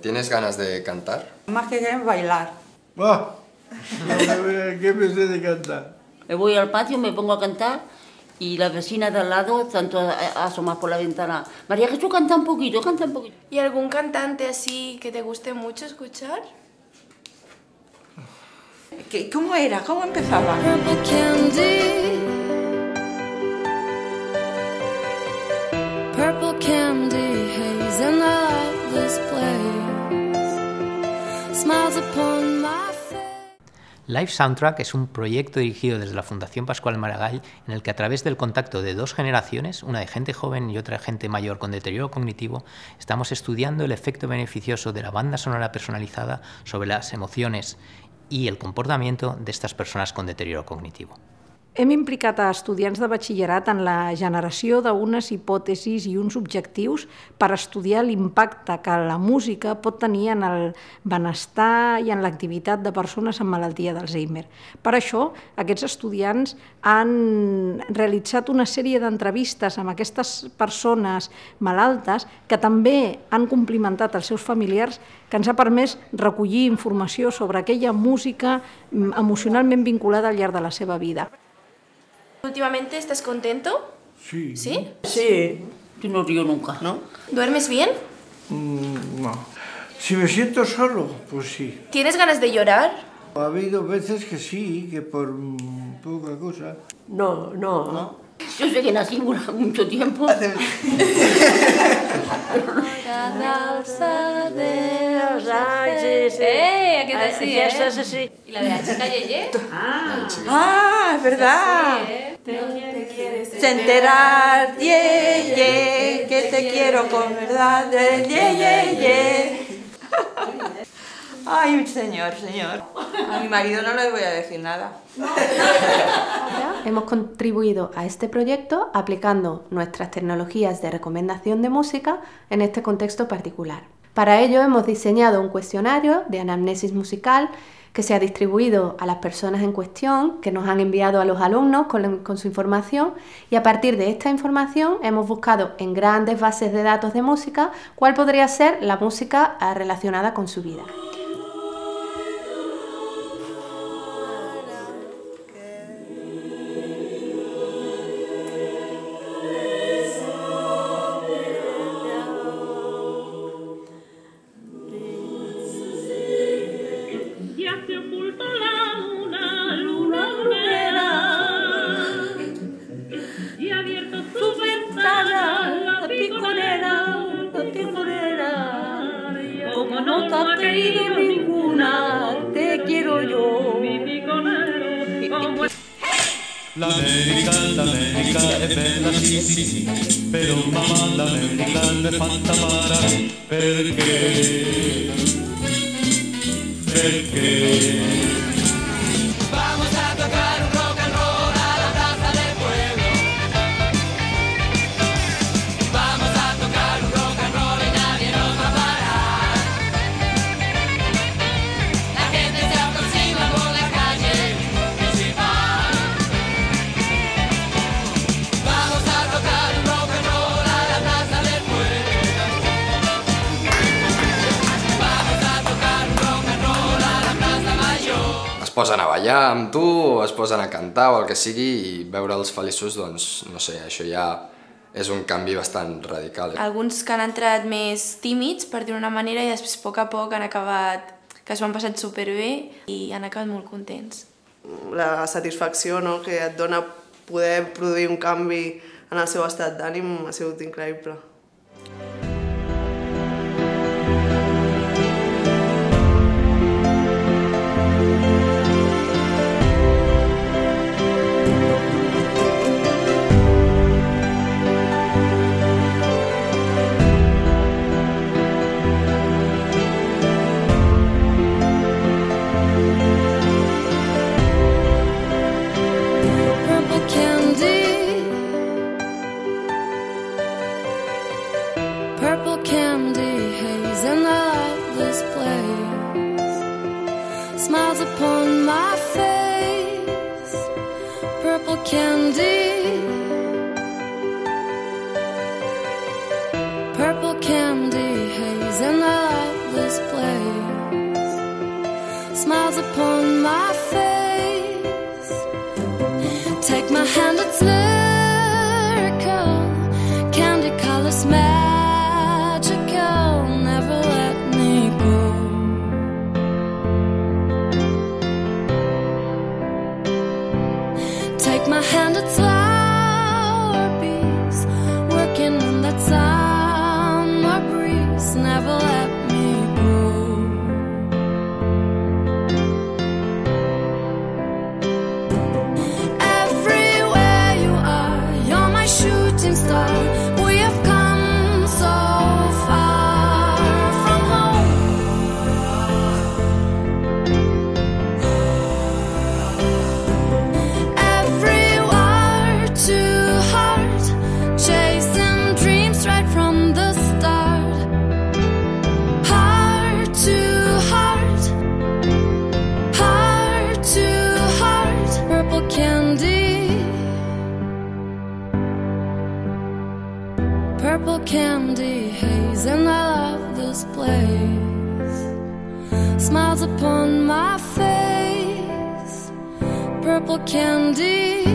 ¿Tienes ganas de cantar? Más que bailar. ¡Ah! ¿Qué pensé de cantar? Me voy al patio, me pongo a cantar y las vecinas de al lado tanto asomas por la ventana. María, que tú canta un poquito, canta un poquito. ¿Y algún cantante así que te guste mucho escuchar? ¿Cómo era? ¿Cómo empezaba? Purple candy, haze in a loveless place, smiles upon my face. Life Soundtrack es un proyecto dirigido desde la Fundación Pascual Maragall en el que a través del contacto de dos generaciones, una de gente joven y otra de gente mayor con deterioro cognitivo, estamos estudiando el efecto beneficioso de la banda sonora personalizada sobre las emociones y el comportamiento de estas personas con deterioro cognitivo. Hem implicat a estudiants de batxillerat en la generació d'unes hipòtesis i uns objectius per estudiar l'impacte que la música pot tenir en el benestar i en l'activitat de persones amb malaltia d'Alzheimer. Per això, aquests estudiants han realitzat una sèrie d'entrevistes amb aquestes persones malaltes que també han complimentat els seus familiars, que ens ha permès recollir informació sobre aquella música emocionalment vinculada al llarg de la seva vida. ¿Últimamente estás contento? Sí. ¿Sí? Sí. Yo no río nunca. ¿No? ¿Duermes bien? No. Si me siento solo, pues sí. ¿Tienes ganas de llorar? Ha habido veces que sí, que por poca cosa. No, no. ¿No? Yo sé que nací mucho tiempo. ¿Y la de la chica Yeye? Ah, es verdad. Se enterar, Yeye, que te quiero con verdad, Yeye. Ay, señor, señor. A mi marido no le voy a decir nada. Hemos contribuido a este proyecto aplicando nuestras tecnologías de recomendación de música en este contexto particular. Para ello hemos diseñado un cuestionario de anamnesis musical que se ha distribuido a las personas en cuestión, que nos han enviado a los alumnos con su información, y a partir de esta información hemos buscado en grandes bases de datos de música cuál podría ser la música relacionada con su vida. No te ha querido ninguna, te quiero yo. La América, es bella, sí, sí, pero mamá, la América me falta para porque vamos a tocar un rock and roll a la plaza del pueblo. Vamos a tocar un rock and roll y nadie nos va a parar. Es posen a ballar amb tu, es posen a cantar o el que sigui i veure'ls feliços, doncs, no sé, això ja és un canvi bastant radical. Alguns que han entrat més tímids, per dir una manera, i després a poc a poc han acabat, que s'ho han passat superbé i han acabat molt contents. La satisfacció que et dona poder produir un canvi en el seu estat d'ànim ha sigut increïble. this place, smiles upon my face. Take my hand, it's lyrical, candy colors magical, never let me go. Take my hand, it's flower bees, working in that side. Never let me go. Everywhere you are, you're my shooting star. Purple candy haze, and I love this place. Smiles upon my face. Purple candy.